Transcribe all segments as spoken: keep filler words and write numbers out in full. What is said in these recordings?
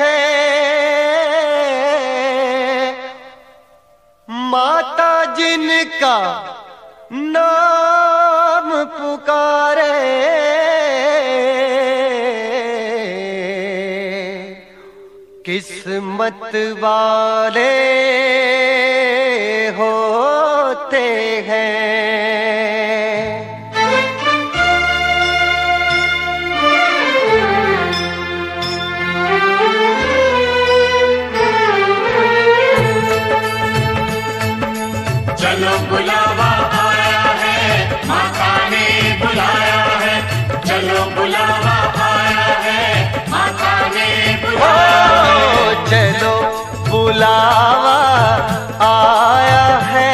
है माता जिनका नाम पुकारे, किस्मत वाले होते हैं। चलो बुलावा आया है, चलो बुलावा आया है, माता ने बुलाया है। चलो बुलावा आया है,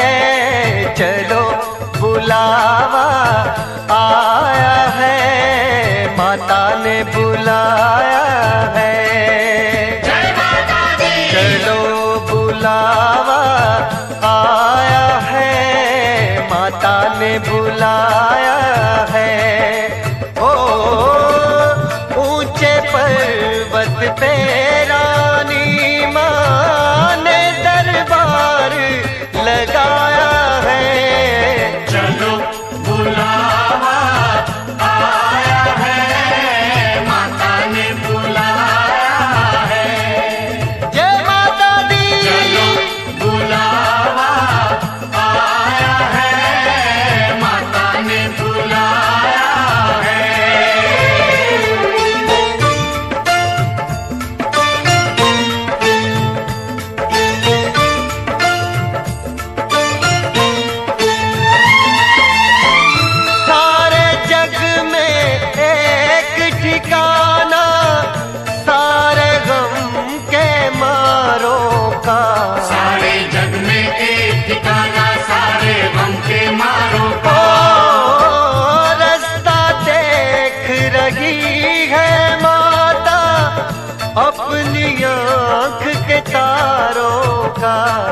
माता ने बुलाया है। ओ ऊंचे पर्वत पे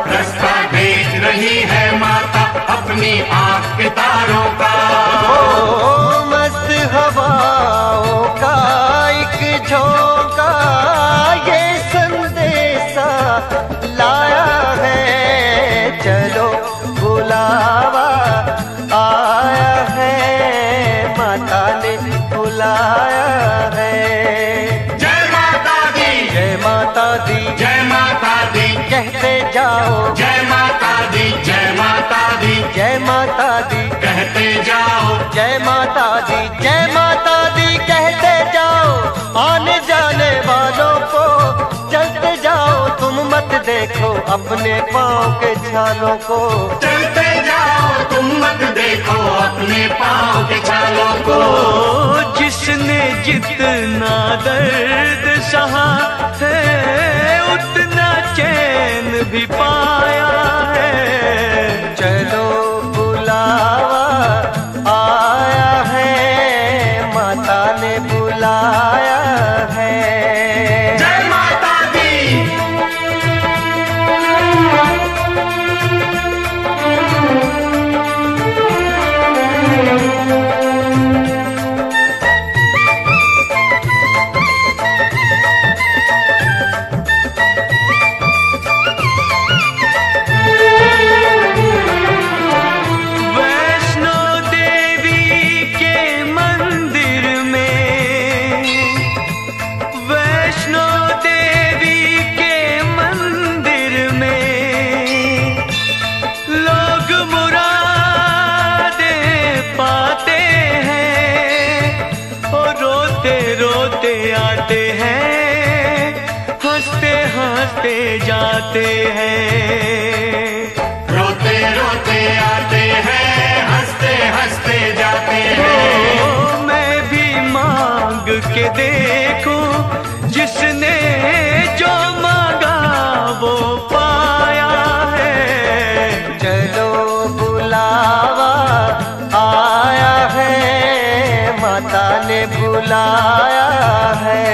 रास्ता देख रही है माता अपनी आँख के तारों का। ओ मस्त हवाओं का एक झोंका ये संदेशा लाया है। चलो बुलावा आया है, माता ने बुलाया है। जय माता दी, जय माता दी, जय माता दी कहते जाओ। जय माता दी, जय माता दी, जय माता दी कहते जाओ। जय माता दी, जय माता दी कहते जाओ। आने जाने वालों को चलते जाओ, तुम मत देखो अपने पाँव के छालों को। चलते जाओ, तुम मत देखो अपने पाँव के छालों को। जिसने जितना दर्द सहा है उतना चैन भी पाया है। चलो बुलावा आया है, माता ने बुलाया है। जय माता दी। जाते हैं रोते रोते आते हैं, हंसते हंसते जाते हैं। ओ, मैं भी मांग के देखूं, जिसने जो मांगा वो पाया है। चलो बुलावा आया है, माता ने बुलाया है।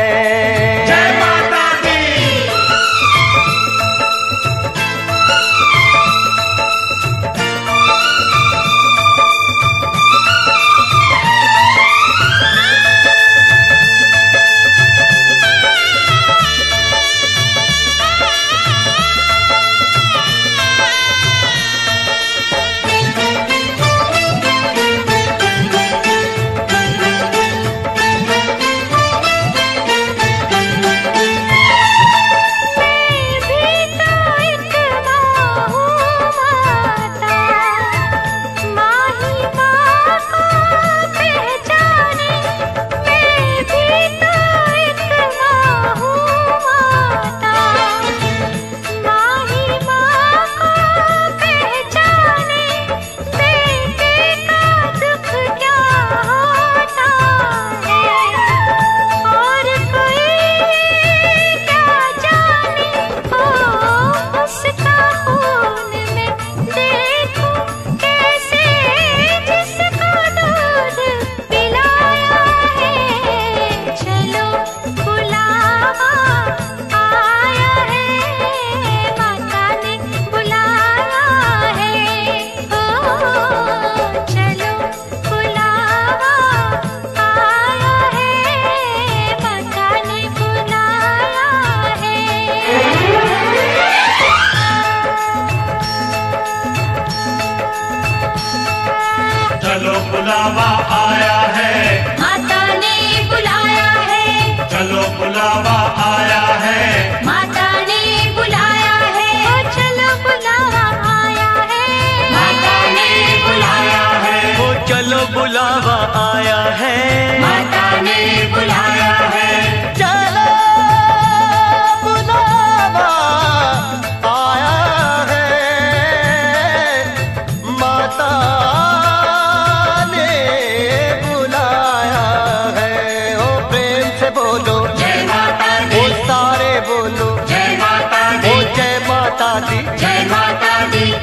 बुलावा आया है, माता ने बुलाया है, चलो बुलावा आया है, माता ने बुलाया है, चलो बुलावा आया है, माता ने बुलाया है, वो चलो बुलावा आया है, माता ने बुलाया है, चलो बुलावा आया है, माता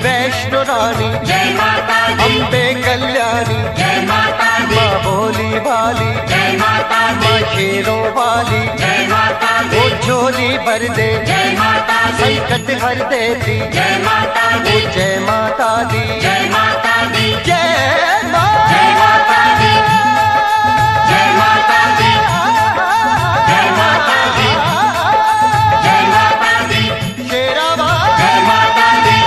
वैष्णो रानी जय माता दी, अम्बे कल्याणी जय माता दी, माँ भोली वाली जय माता दी, माँ शेरों वाली जय माता दी, वो झोली भर दे जय माता दी, संकट हर देती जय माता दी, जय माता दी जय माता दी, जय माता दी जय माता दी जय माता दी जय माता दी, शेरा जय माता दी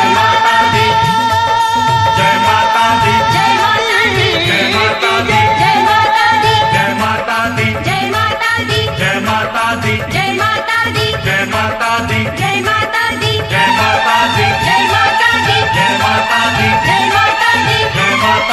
जय माता दी जय माता दी जय माता दी जय माता दी जय माता दी जय माता दी जय माता दी जय माता दी जय माता दी जय माता दी जय माता दी जय माता दी जय माता दी जय माता दी जय माता दी जय माता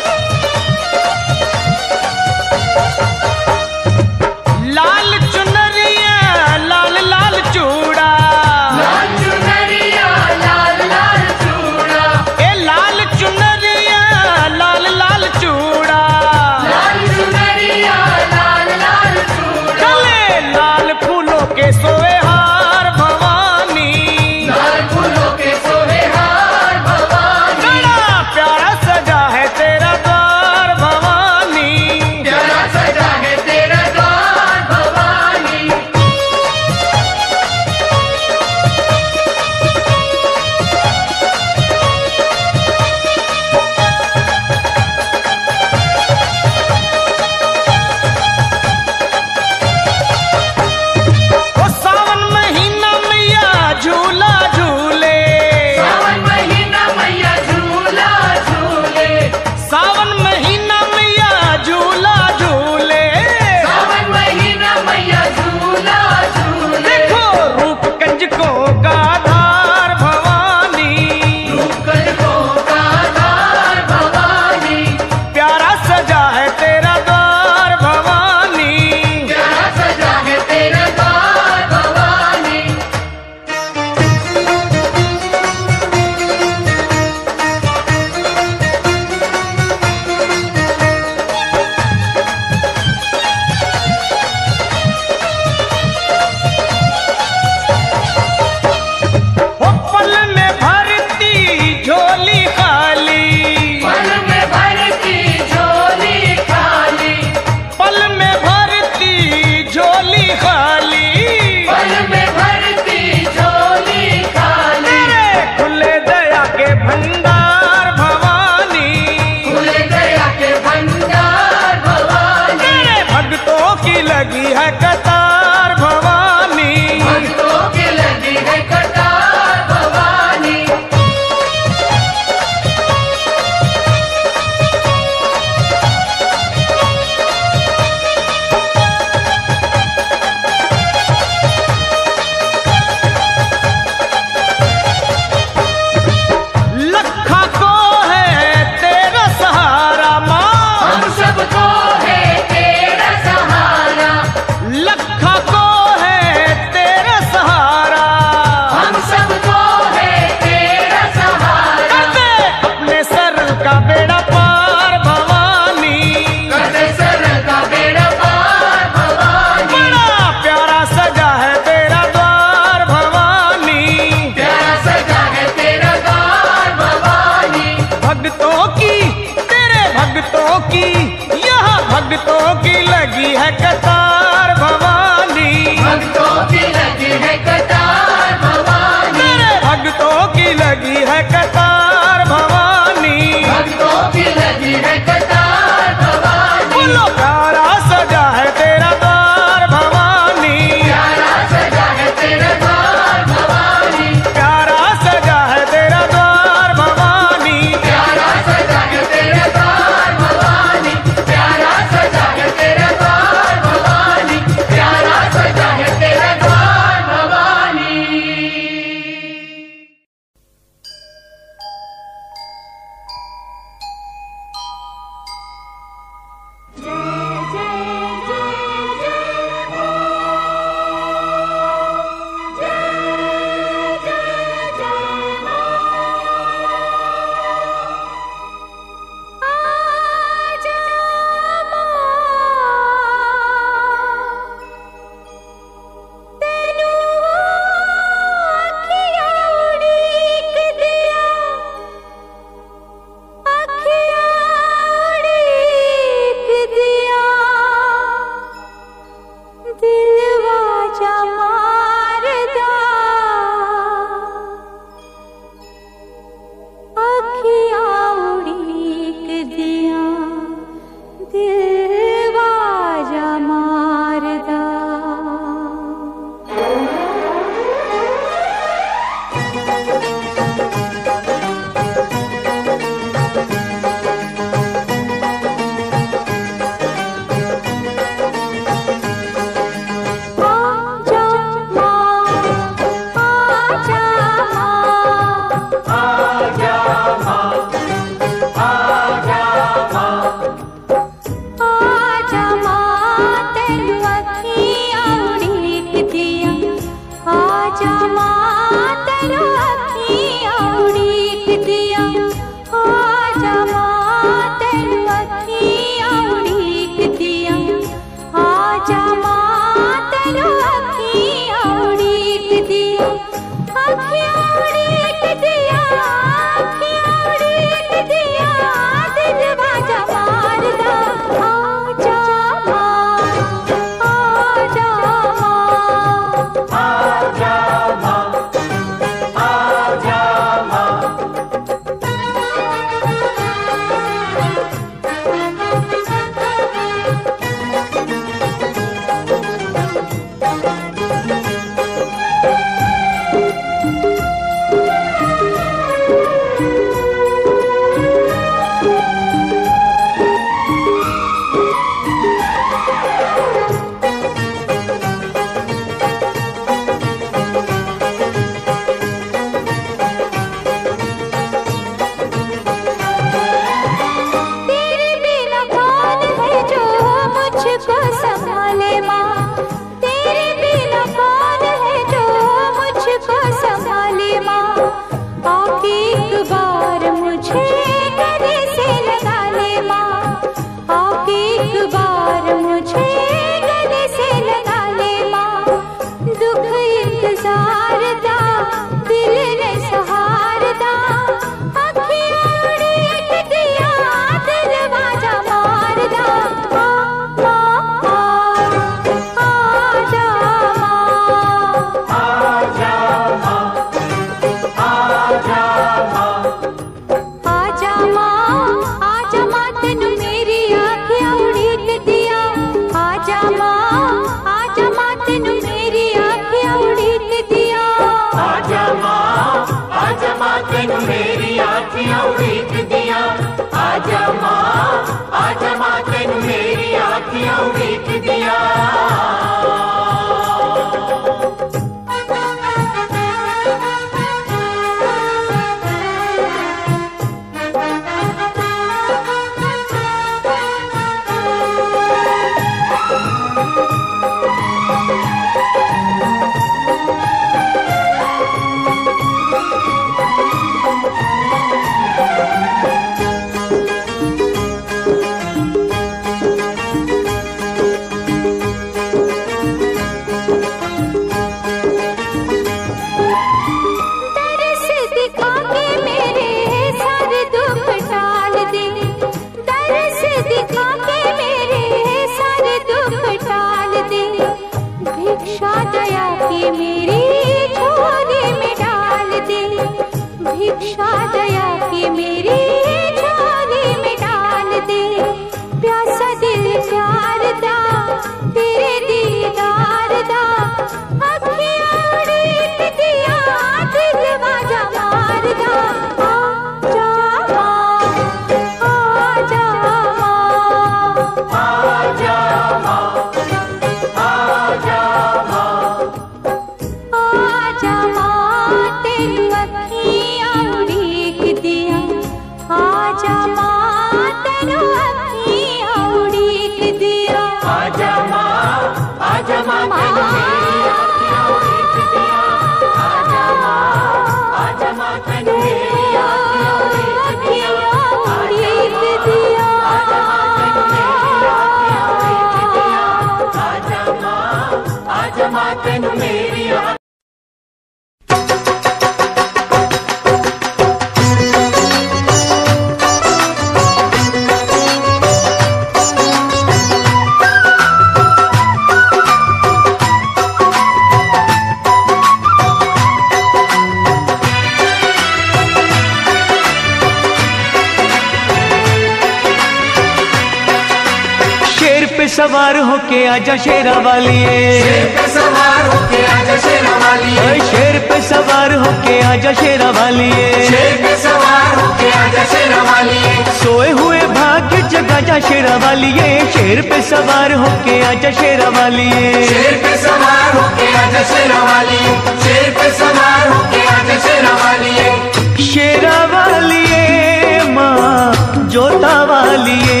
सवार होके आजा शेरा वालिए, शेर पे सवार होके आजा शेरा वालिए, शेर पे सवार होके आजा शेरा वालिए, शेर पे सवार होके आजा शेरा वालिए, सोए हुए भाग्य जगा जा शेरा वालिए, शेर पे सवार होके आजा शेरा वालिए, शेर पे सवार होके आजा शेरा वालिए, शेर पे सवार होके आजा शेरा वालिए, शेरा वालिए माँ जोता वालिए,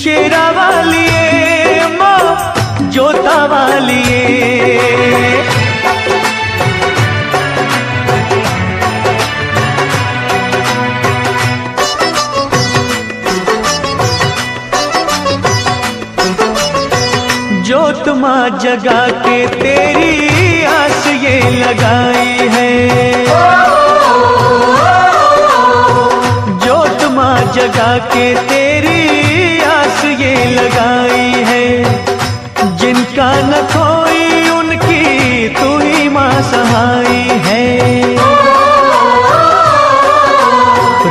शेरा वालिए माँ जोता वालिए। जगा के तेरी आस ये लगाई है, जोत माँ जगा के तेरी आस ये लगाई है। जिनका न कोई उनकी तू ही माँ सहाई है।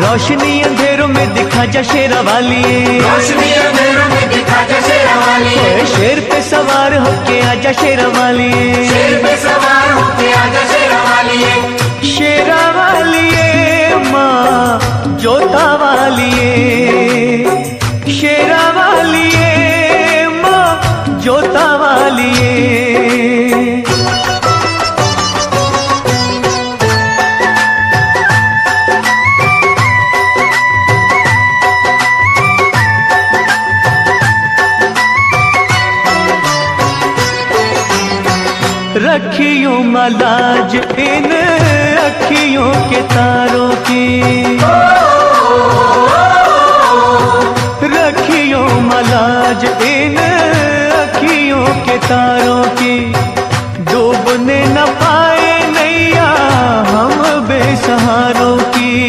रोशनी अंधेरों में दिखा जा शेरा वाली, रोशनी अंधेरों में दिखा जा शेरा वाली, शेर पे सवार होके आजा शेरा वाली, शेर पे सवार होके आजा शेरा वाली, शेरा वाली माँ जोता वाली, शेरा वाली माँ जोता वाली। रखियों मलाज इन अखियों के तारों की, रखियों मलाज इन अखियों के तारों की, डूबने न पाए नैया हम बेसहारों की।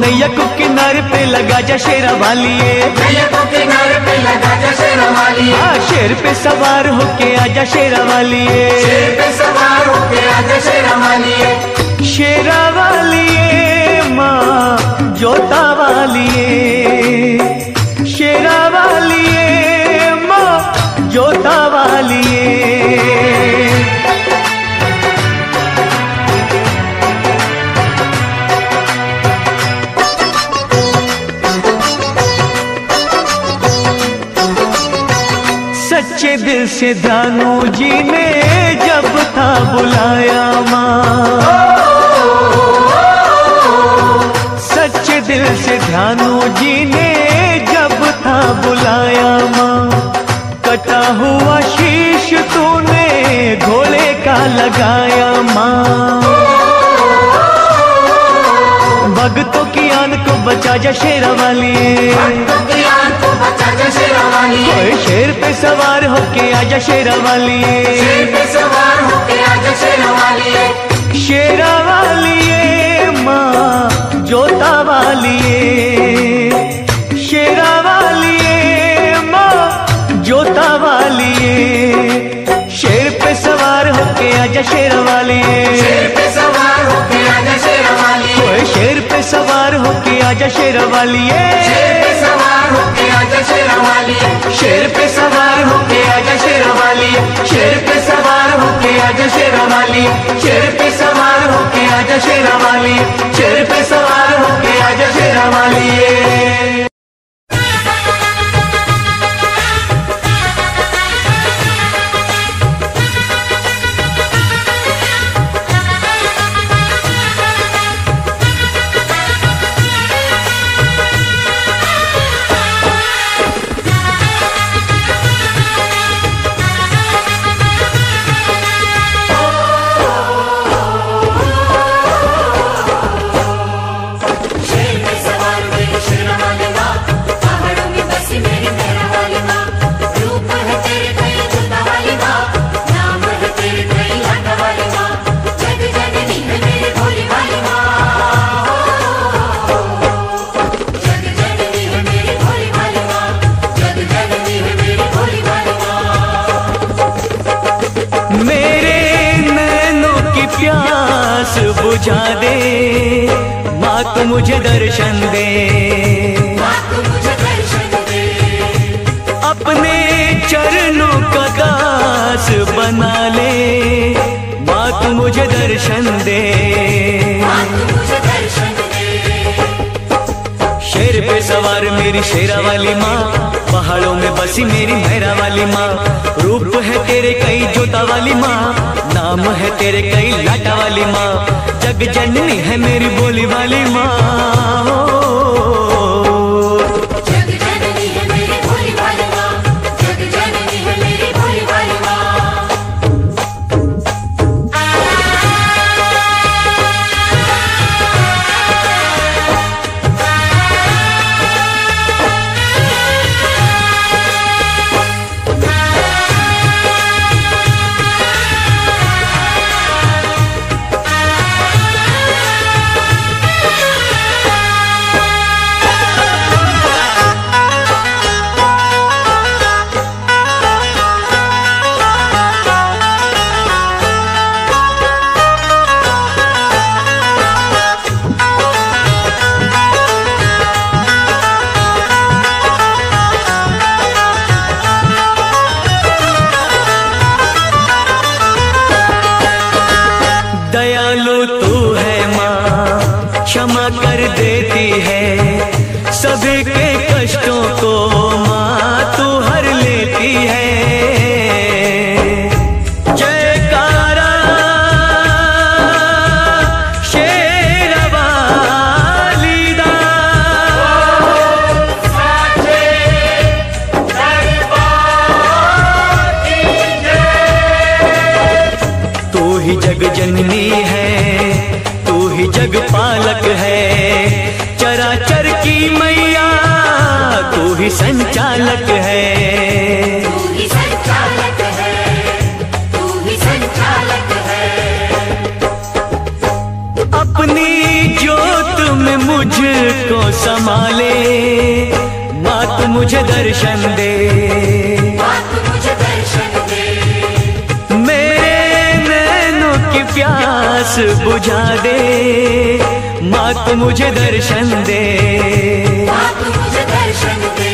नैया को किनारे पे लगा जा शेरा वाली, नैया को किनारे पे लगा जा शेरा वाली, शेर पे सवार होके आजा शेरा वाली, शेर पे सवार होके आजा शेरा वाली, शेरा वाली माँ जोता वाली, शेरा वाली माँ जोता वाली। सच्चे दिल से दानो जी ने जब था बुलाया माँ, सच्चे दिल से दानो जी ने जब था बुलाया माँ। कटा हुआ शीश तूने घोड़े का लगाया माँ, भगतों की आन को बचा जा शेरा वाली, शेर पे सवार होके आजा शेरा वाली, शेर पे सवार होके आजा शेरा वाली, शेरा वाली माँ जोता वाली, शेरा वाली माँ जोता वाली, शेर पे सवार होके आजा शेरा वाली, शेर पे सवार होके आजा शेरा वाली, शेर पे सवार होके आजा शेरा वाली, शेरा वाली शेर पे सवार होके आजा शेरा वाली, शेर पे सवार होके आजा शेरा वाली, शेर पे सवार होके आजा शेरा वाली, शेर पे सवार होके आजा शेरा वाली। मुझे दर्शन दे, मुझे दर्शन दे, अपने चरणों का दास बना ले, माँ तू मुझे दर्शन दे, मुझे दर्शन दे। शेर पे सवार मेरी शेरा वाली माँ, पहाड़ों में बसी मेरी मेरा वाली माँ। रूप है तेरे कई जोता वाली माँ, नाम है तेरे कई लाटा वाली माँ। जग जननी है मेरी बोली वाली माँ, जग जननी है मेरी बोली वाली माँ, जग जननी है मेरी बोली वाली माँ। ही जग जननी है, तू ही जग पालक है, चराचर की मैया तू ही संचालक है, तू ही संचालक है, तू ही संचालक है। अपनी ज्योत में मुझको समाले, मात मुझे दर्शन दे, प्यास बुझा दे, माँ तू मुझे दर्शन दे, माँ तू मुझे दर्शन दे।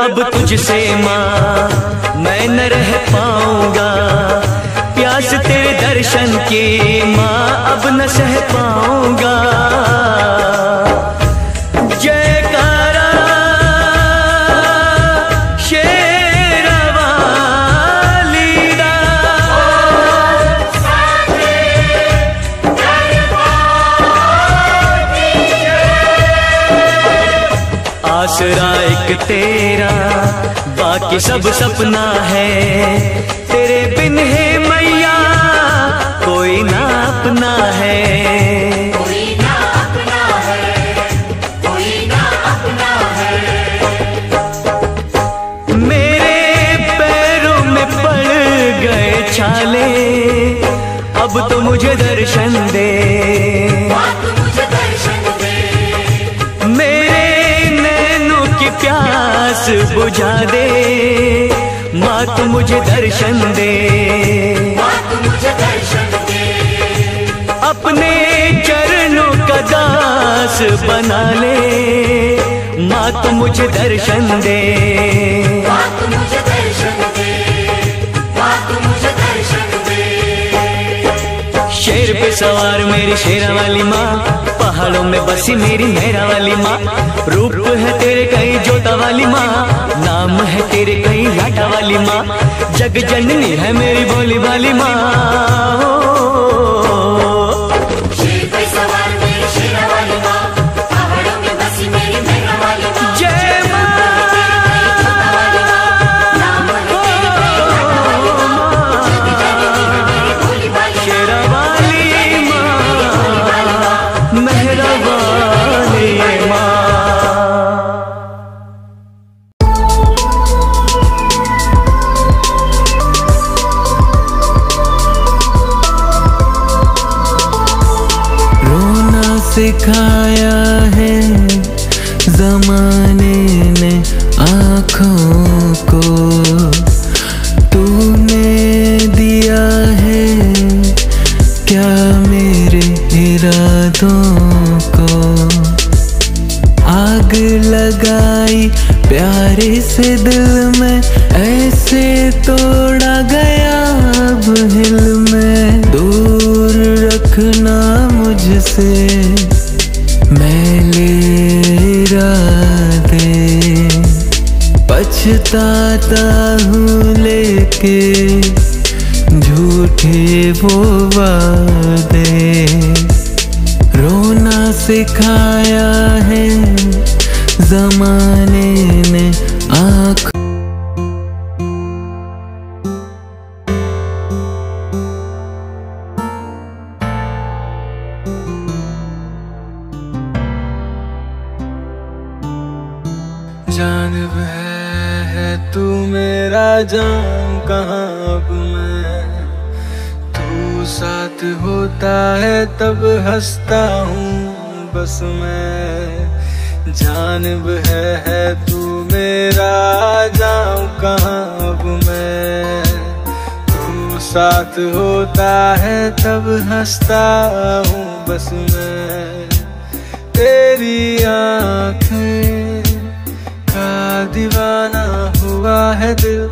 अब तुझसे माँ मैं न रह पाऊंगा, प्यास तेरे दर्शन की माँ अब न सह पाऊंगा। जयकारा शेरवालीदा, आसरा एक तेरा बाकी सब सपना है, तेरे बिन है मैया कोई ना अपना है, कोई ना अपना है, कोई ना अपना है। मेरे पैरों में पड़ गए छाले, अब तो मुझे दर्शन दे, प्यास बुझा दे, माँ तू मुझे दर्शन दे, माँ तू मुझे दर्शन दे। अपने चरणों का दास बना ले, माँ तू मुझे दर्शन दे, माँ तू मुझे दर्शन दे, माँ तू मुझे दर्शन दे। शेर पे सवार मेरी शेरा वाली माँ, पहाड़ों में बसी मेरी मेरा वाली माँ, रूप है तेरे कई जोता वाली माँ, नाम है तेरे कई लाटा वाली माँ, जग जननी है मेरी भोली वाली माँ। सिखाया है जमाने ने आँखों को, तूने दिया है क्या मेरे इरादों को, आग लगाई प्यारे से दिल में, ऐसे तोड़ा गया अब हिल में, दूर रखना मुझसे मैले इरादे, पछताता हूँ लेके झूठे वो वादे। रोना सिखाया है जमाने ने आँख, जानब है तू मेरा जान कहाँ अब मैं, तू साथ होता है तब हंसता हूँ बस मैं, जानब है, है तू मेरा जान कहाँ अब मैं, तू साथ होता है तब हंसता हूँ बस मैं। तेरी आँखें दीवाना हुआ है दिल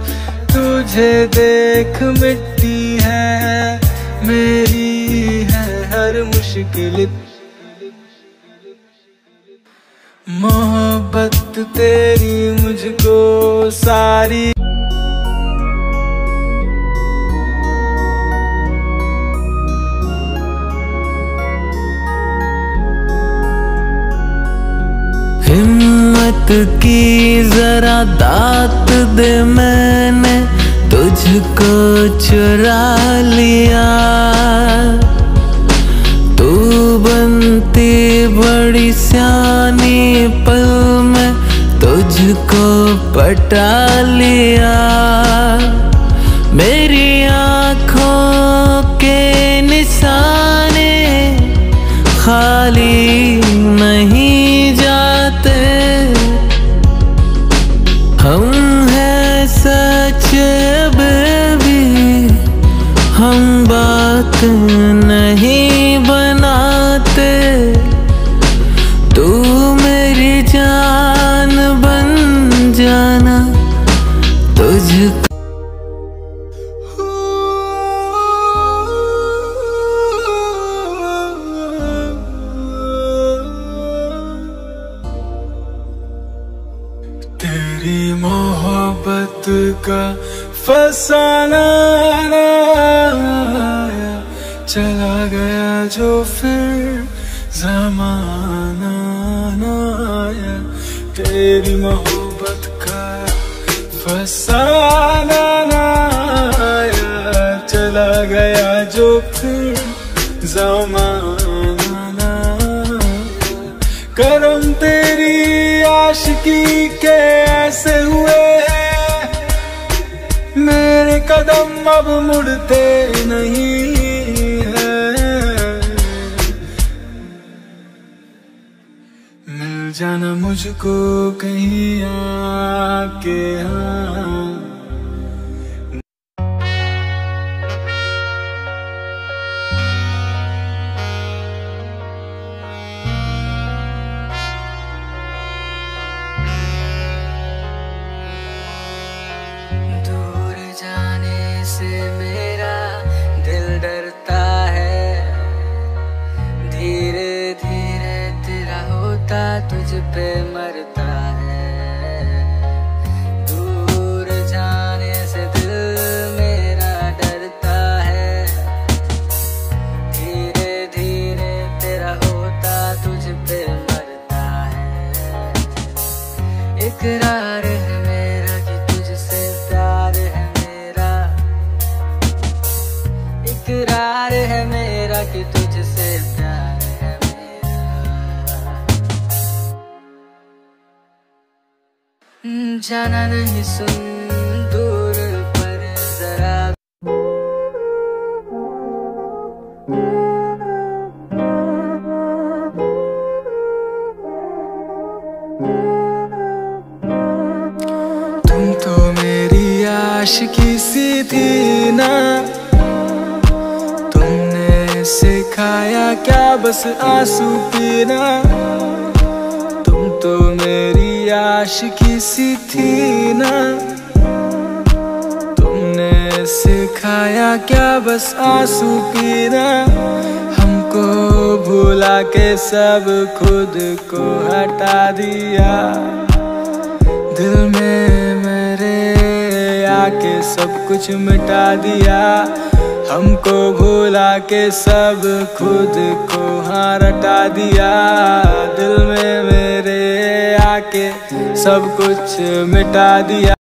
तुझे देख मिटती है मेरी है हर मुश्किल। मोहब्बत तेरी मुझको सारी हिम्मत की जरा दात दे, मैंने तुझको चुरा लिया। तू बनती बड़ी सियानी पल में तुझको पटा लिया। मेरी आँखों के निशाने खाली नहीं, हम हैं सच बेबी, हम बात नहीं बनाते। तू मेरी जान बन जाना तुझको। तेरी मोहब्बत का फसाना चला गया जो फिर जमाना ना आया। तेरी मोहब्बत का फसाना चला गया जो फिर जमाना ना आया। करम तेरी आशिकी के ऐसे हुए हैं, मेरे कदम अब मुड़ते नहीं हैं। मिल जाना मुझको कहीं आके, हाँ तुझ पे मरता है। दूर जाने से दिल मेरा डरता है, धीरे धीरे तेरा होता तुझ पे मरता है। इकरार है मेरा कि तुझसे प्यार है मेरा, इकरार है मेरा कि तुझसे प्यार। जाना नहीं सुन दूर पर जरा, तुम तो मेरी आशिकी सी थी ना, तुमने सिखाया क्या बस आंसू पीना। तुम तो मेरी आशिकी सी थी ना, तुमने सिखाया क्या बस आंसू पीना। हमको भुला के सब खुद को हटा दिया, दिल में मेरे आके सब कुछ मिटा दिया। हमको भुला के सब खुद को हाँ हटा दिया, दिल में मेरे आके सब कुछ मिटा दिया।